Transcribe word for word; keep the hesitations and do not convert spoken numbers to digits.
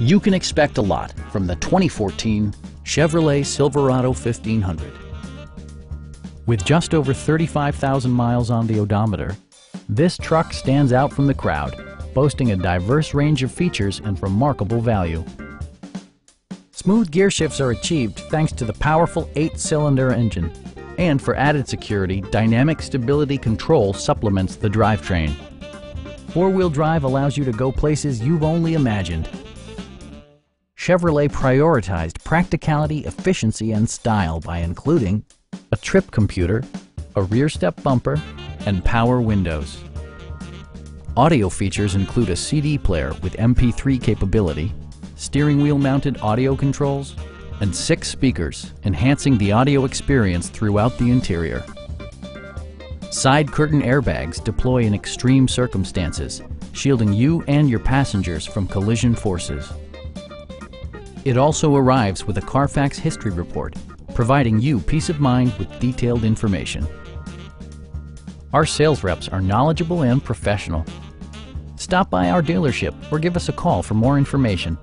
You can expect a lot from the twenty fourteen Chevrolet Silverado fifteen hundred. With just over thirty-five thousand miles on the odometer, this truck stands out from the crowd, boasting a diverse range of features and remarkable value. Smooth gear shifts are achieved thanks to the powerful eight-cylinder engine, and for added security, dynamic stability control supplements the drivetrain. Four-wheel drive allows you to go places you've only imagined. Chevrolet prioritized practicality, efficiency, and style by including a trip computer, a rear step bumper, and power windows. Audio features include a C D player with M P three capability, steering wheel mounted audio controls, and six speakers, enhancing the audio experience throughout the interior. Side curtain airbags deploy in extreme circumstances, shielding you and your passengers from collision forces. It also arrives with a Carfax history report, providing you peace of mind with detailed information. Our sales reps are knowledgeable and professional. Stop by our dealership or give us a call for more information.